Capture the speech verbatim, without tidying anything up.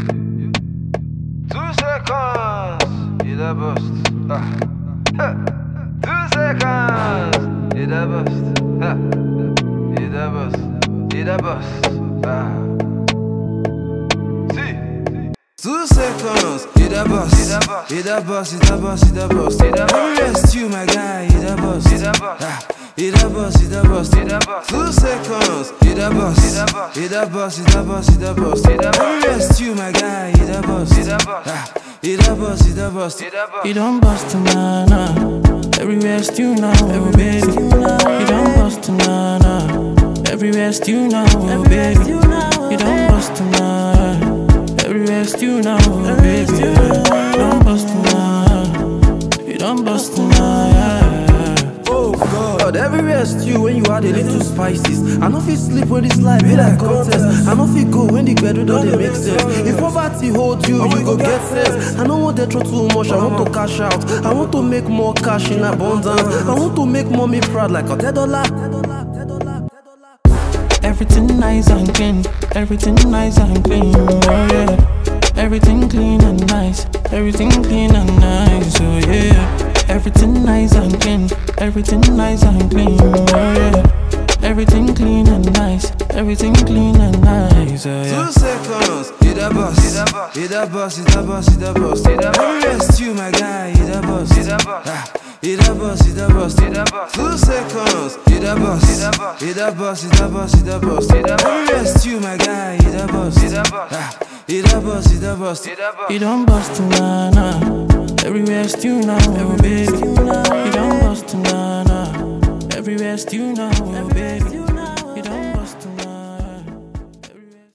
Two seconds, il a bust. Two seconds, il a bust. Il a bust, il a bust. Two seconds, il a bust. Il a bust, il a bust, il a bust. Let me rescue my guy, il a bust. Il a bust, il a bust. Two seconds, il a bust. Il a bust, il a bust, il a bust. Let me rescue my guy, il a bust. Il a bust, il a bust. He don't bust na na. Every rest you know, every baby. He don't bust na na. Every rest you know, every baby. He don't bust na na. Every rest you know, baby. You don't bust na. You don't bust na. Oh God, every rest you when you add a little spices. I no fit sleep when this life be like contest. I no fit go when the gbedu don dey make sense. If poverty hold you, you go get sense. I no want to throw too much, I want to cash out. I want to make more cash in abundance. I want to make mommy proud like a ten dollar. Everything nice and clean, everything nice and clean, oh yeah. Everything clean and nice, everything clean and nice, oh yeah. Everything nice and clean, everything nice and clean, oh yeah. Everything clean and nice, everything clean and nice, oh yeah. Two seconds, hit a bus, hit a bus, hit a bus, hit a bus. Let me rescue my guy, hit a bus, hit a bus. Hit a bus, hit a bus, hit a bus. Two seconds, hit a bus, hit a bus, hit a bus, hit a bus. Let me rescue my guy, hit a bus, hit a bus, hit a bus, hit a bus. He don't bust na na. Every rest you know, every baby. You don't bust na na. Every rest you know, every baby.